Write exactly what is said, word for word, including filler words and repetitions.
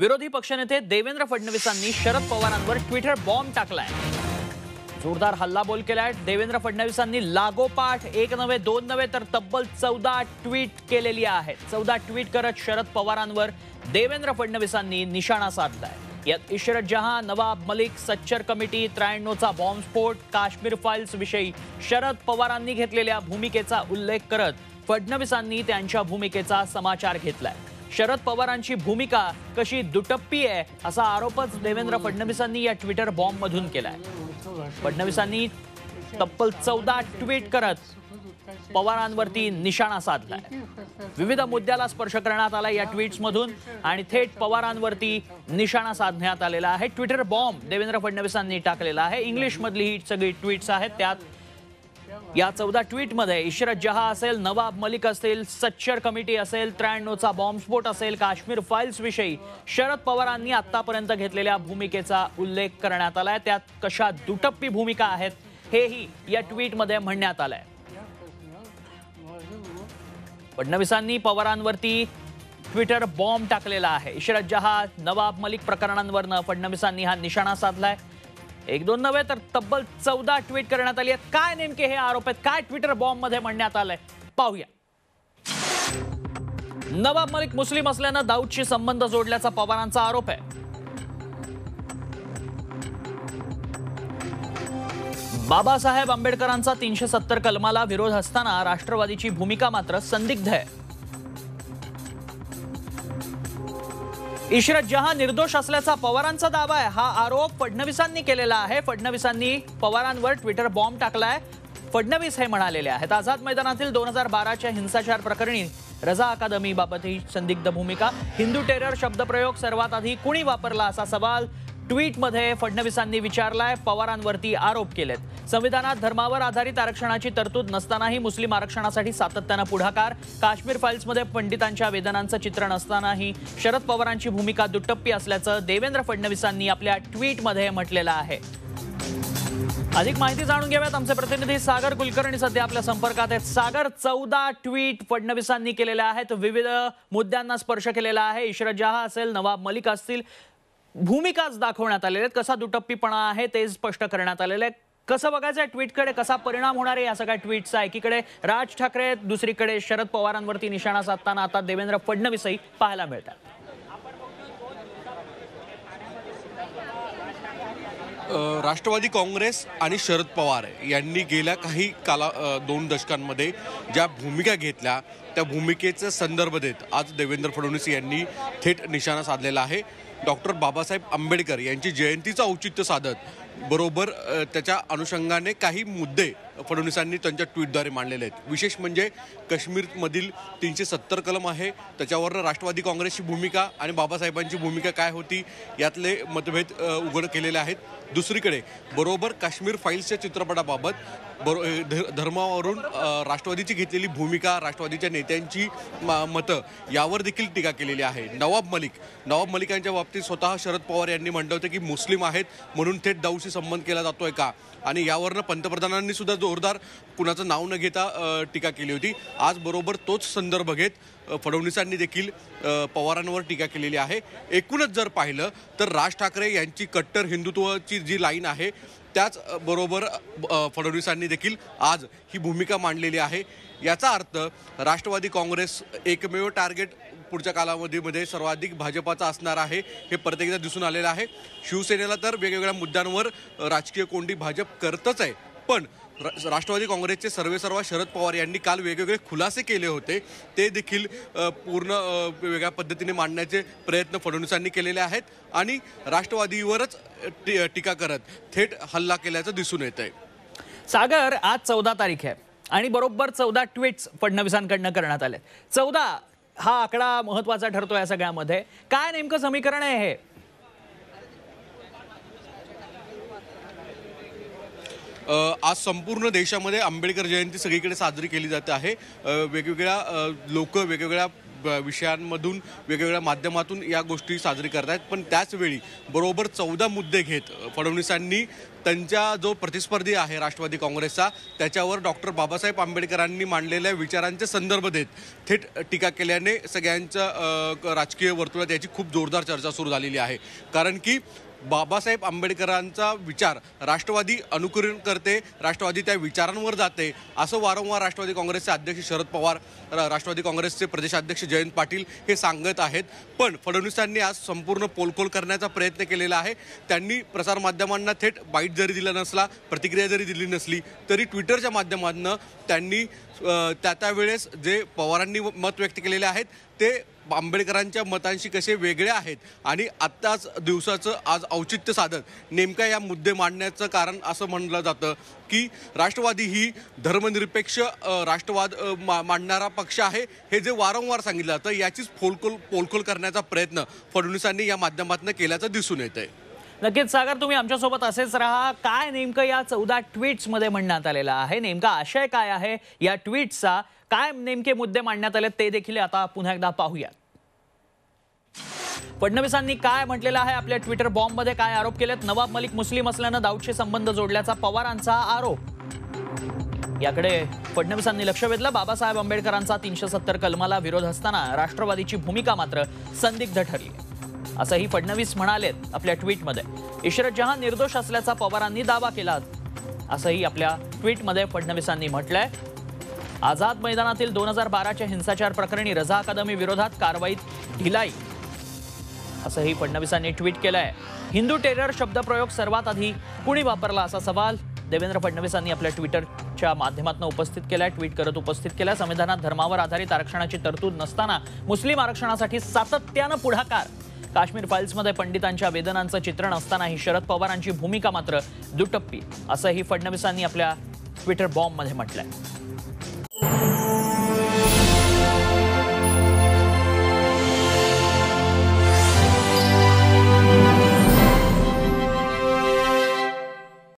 विरोधी पक्षनेते देवेंद्र फडणवीसांनी शरद पवारांवर ट्विटर बॉम्ब टाकलाय. जोरदार हल्लाबोल केलाय. देवेंद्र फडणवीसांनी लागोपाठ एक नवे दोन नवे तर तब्बल चौदा ट्वीट केलेली आहेत. चौदा ट्वीट करत शरद पवारांवर देवेंद्र फडणवीसांनी निशाणा साधलाय. यात इशरत जहां, नवाब मलिक, सच्चर कमिटी, त्र्याण्णवचा बॉम्बस्फोट, काश्मीर फाइल्स विषयी शरद पवारांनी घेतलेल्या भूमिकेचा उल्लेख करत फडणवीसांनी त्यांच्या भूमिकेचा समाचार घेतलाय. शरद पवारांची भूमिका कशी दुटप्पी आहे असा आरोपच देवेंद्र फडणवीसांनी या ट्विटर बॉम्ब मधून केलाय. फडणवीसांनी तब्बल चौदा ट्वीट करत पवारांवरती निशाणा साधलाय. विविध मुद्द्याला स्पर्श करण्यात आला या ट्वीट्स मधून आणि थेट पवारांवरती निशाणा साधण्यात आलेला आहे. ट्विटर बॉम्ब देवेंद्र फडणवीसांनी टाकलेला आहे. इंग्लिश मधली ही सगळी ट्वीट्स आहेत. त्यात या चौदा ट्वीट मध्ये इशरत जहां असेल, नवाब मलिक असतील, सच्चर कमिटी असेल, त्र्याण्णवचा बॉम्बस्फोट असेल, काश्मीर फाइल्स विषयी शरद पवारांनी आतापर्यंत घेतलेल्या भूमिकेचा उल्लेख करण्यात आलाय. त्यात कशा दुटप्पी भूमिका आहेत हेही या ट्वीट मध्ये म्हणण्यात आलंय. फडणवीसांनी पवारांवरती ट्विटर बॉम्ब टाकलेला आहे. इशरत जहां, नवाब मलिक प्रकरणांवरनं फडणवीसांनी हा निशाणा साधलाय. एक दोन नव्हे तर तब्बल चौदा ट्विट करण्यात आली आहेत. काय नेमके हे आरोप आहेत, काय ट्विटर बॉम्ब मध्ये म्हणण्यात आलंय पाहूया. नवाब मलिक मुस्लिम असल्यानं दाऊदशी संबंध जोडल्याचा पवारांचा आरोप आहे. बाबा साहेब आंबेडकरांचा तीनशे सत्तर कलमाला विरोध असताना राष्ट्रवादीची भूमिका मात्र संदिग्ध आहे. इशरत जहां निर्दोष असल्याचा पवारांचा दावा आहे. हा आरोप फडणवीसांनी केलेला आहे. फडणवीसांनी पवारांवर ट्विटर बॉम्ब टाकलाय. फडणवीस हे म्हणालेले आहेत. आजाद मैदानातील दोन हजार बाराच्या हिंसाचार प्रकरणी रजा अकादमी बाबत ही संदिग्ध भूमिका. हिंदू टेरर शब्दप्रयोग सर्वात आधी कुणी वापरला असा सवाल ट्वीटमध्ये फडणवीसांनी विचारलाय. पवारांवरती आरोप केलेत. संविधानात धर्मावर आधारित आरक्षणाची तरतूद नसतानाही मुस्लिम आरक्षणासाठी सातत्यानं पुढाकार. काश्मीर फाईल्समध्ये पंडितांच्या वेदनांचं चित्रण असतानाही शरद पवारांची भूमिका दुटप्पी असल्याचं देवेंद्र फडणवीसांनी आपल्या ट्वीटमध्ये म्हटलेलं आहे. अधिक माहिती जाणून घेऊयात. आमचे प्रतिनिधी सागर कुलकर्णी सध्या आपल्या संपर्कात आहेत. सागर, चौदा ट्वीट फडणवीसांनी केलेले आहेत. विविध मुद्द्यांना स्पर्श केलेला आहे. इशरत जहां असेल, नवाब मलिक असतील, भूमिकाच दाखवण्यात आलेले आहेत. कसा दुटप्पीपणा आहे ते स्पष्ट करण्यात आलेलं आहे. कसं बघायचं ट्वीटकडे, कसा परिणाम होणार आहे या सगळ्या ट्वीटचा? एकीकडे राज ठाकरे, दुसरीकडे शरद पवारांवरती निशाणा साधताना आता देवेंद्र फडणवीसही पाहायला मिळतात. राष्ट्रवादी काँग्रेस आणि शरद पवार यांनी गेल्या काही काला दोन दशकांमध्ये ज्या भूमिका घेतल्या त्या भूमिकेचा संदर्भ देत आज देवेंद्र फडणवीस यांनी थेट निशाणा साधलेला आहे. डॉक्टर बाबासाहेब आंबेडकर यांची जयंतीचं औचित्य साधत बरोबर त्याच्या अनुषंगाने काही मुद्दे फडणवीसांनी त्यांच्या ट्विटद्वारे मांडलेले आहेत. विशेष म्हणजे काश्मीरमधील तीनशे सत्तर कलम आहे त्याच्यावर राष्ट्रवादी काँग्रेसची भूमिका आणि बाबासाहेबांची भूमिका काय होती यातले मतभेद उघड केलेले आहेत. दुसरीकडे बरोबर काश्मीर फाईल्सच्या चित्रपटाबाबत बरो धर्मावरून राष्ट्रवादीची घेतलेली भूमिका, राष्ट्रवादीच्या नेत्यांची मतं यावर देखील टीका केलेली आहे. नवाब मलिक नवाब मलिक यांच्या बाबतीत स्वतः शरद पवार यांनी म्हटलं होतं की मुस्लिम आहेत म्हणून थेट दाऊदशी संबंध केला जातोय का, आणि यावरनं पंतप्रधानांनी सुद्धा जोरदार कुणाचं नाव न घेता टीका केली होती. आज बरोबर तोच संदर्भ घेत फडणवीसांनी देखील पवारांवर टीका केलेली आहे. एकूणच जर पाहिलं तर राज ठाकरे यांची कट्टर हिंदुत्वाची जी लाईन आहे त्याच बरोबर फडणवीसांनी देखील आज ही भूमिका मांडलेली आहे. याचा अर्थ राष्ट्रवादी काँग्रेस एकमेव टार्गेट पुढच्या कालावधीमध्ये सर्वाधिक भाजपाचा असणार आहे हे परत एकदा दिसून आलेलं आहे. शिवसेनेला तर वेगवेगळ्या मुद्द्यांवर राजकीय कोंडी भाजप करतच आहे, पण राष्ट्रवादी काँग्रेसचे सर्वेसर्वा शरद पवार यांनी काल वेगवेगळे खुलासे केले होते ते देखील पूर्ण वेगळ्या पद्धतीने मांडण्याचे प्रयत्न फडणवीसांनी केलेले आहेत आणि राष्ट्रवादीवरच टीका करत थेट हल्ला केल्याचं दिसून येत आहे. सागर, आज चौदा तारीख आहे आणि बरोबर चौदा ट्विट्स फडणवीसांकडनं करण्यात आले. चौदा हा आकडा महत्त्वाचा ठरतो या सगळ्यामध्ये. काय नेमकं समीकरण आहे हे? आज संपूर्ण देशामध्ये आंबेडकर जयंती सगळीकडे साजरी केली जात आहे. वेगवेगळ्या लोक वेगवेगळ्या विषयांमधून वेगवेगळ्या माध्यमातून या गोष्टी साजरी करतात, पण त्याचवेळी बरोबर चौदा मुद्दे घेत फडणवीसांनी त्यांचा जो प्रतिस्पर्धी आहे राष्ट्रवादी काँग्रेसचा त्याच्यावर डॉक्टर बाबासाहेब आंबेडकरांनी मांडलेल्या विचारांचे संदर्भ देत थेट टीका केल्याने सगळ्यांच्या राजकीय वर्तुळात याची खूप जोरदार चर्चा सुरू झालेली आहे। कारण की बाबासाहेब आंबेडकरांचा विचार राष्ट्रवादी अनुकरण करते, राष्ट्रवादी त्या विचारांवर जाते असं वारंवार राष्ट्रवादी काँग्रेसचे अध्यक्ष शरद पवार, राष्ट्रवादी काँग्रेसचे प्रदेशाध्यक्ष जयंत पाटील हे सांगत आहेत। पण फडणवीसांनी आज संपूर्ण पोलखोल करण्याचा प्रयत्न केलेला आहे। त्यांनी प्रसारमाध्यमांना थेट बाईट जरी दिला नसला, प्रतिक्रिया जरी दिली नसली तरी ट्विटरच्या माध्यमातून त्यांनी त्या त्या वेळेस जे पवारांनी मत व्यक्त केलेले आहेत ते आंबेडकरांच्या मतांशी कसे वेगळे आहेत आणि आत्ताच दिवसाचं आज औचित्य साधत नेमका या मुद्दे मांडण्याचं कारण असं म्हटलं जातं की राष्ट्रवादी ही धर्मनिरपेक्ष राष्ट्रवाद मांडणारा पक्ष आहे हे जे वारंवार सांगितलं जातं याचीच फोलखोल पोलखोल करण्याचा प्रयत्न फडणवीसांनी या माध्यमातून केल्याचं दिसून येतंय। नक्कीच सागर, तुम्ही आमच्यासोबत असेच राहा। काय नेमकं या चौदा ट्विट्समध्ये म्हणण्यात आलेलं आहे, नेमका आशय काय आहे या ट्विट्सचा, काय नेमके मुद्दे मांडण्यात आले ते देखील आता पुन्हा एकदा पाहूयात। फडणवीसांनी काय म्हटलेलं आहे आपल्या ट्विटर बॉम्बमध्ये, काय आरोप केलेत? नवाब मलिक मुस्लिम असल्यानं दाऊदशी संबंध जोडल्याचा पवारांचा आरोप, याकडे फडणवीसांनी लक्ष वेधलं। बाबासाहेब आंबेडकरांचा तीनशे सत्तर कलमाला विरोध असताना राष्ट्रवादीची भूमिका मात्र संदिग्ध ठरली असंही फडणवीस म्हणालेत आपल्या ट्विटमध्ये। इशरत जहां निर्दोष असल्याचा पवारांनी दावा केला असंही आपल्या ट्विटमध्ये फडणवीसांनी म्हटलंय। आजाद मैदानातील दोन हजार बाराच्या हिंसाचार प्रकरणी रजा अकादमी विरोधात कारवाईत ढिलाई असंही फडणवीसांनी ट्विट केलंय। हिंदू टेरर शब्दप्रयोग सर्वात आधी कुणी वापरला असा सवाल देवेंद्र फडणवीसांनी आपल्या ट्विटरच्या माध्यमातून उपस्थित केलाय, ट्विट करत उपस्थित केला। संविधानात धर्मावर आधारित आरक्षणाची तरतूद नसताना मुस्लिम आरक्षणासाठी सातत्यानं पुढाकार, काश्मीर फाइल्समध्ये पंडितांच्या वेदनांचं चित्रण असतानाही शरद पवारांची भूमिका मात्र दुटप्पी असंही फडणवीसांनी आपल्या ट्विटर बॉम्बमध्ये म्हटलंय।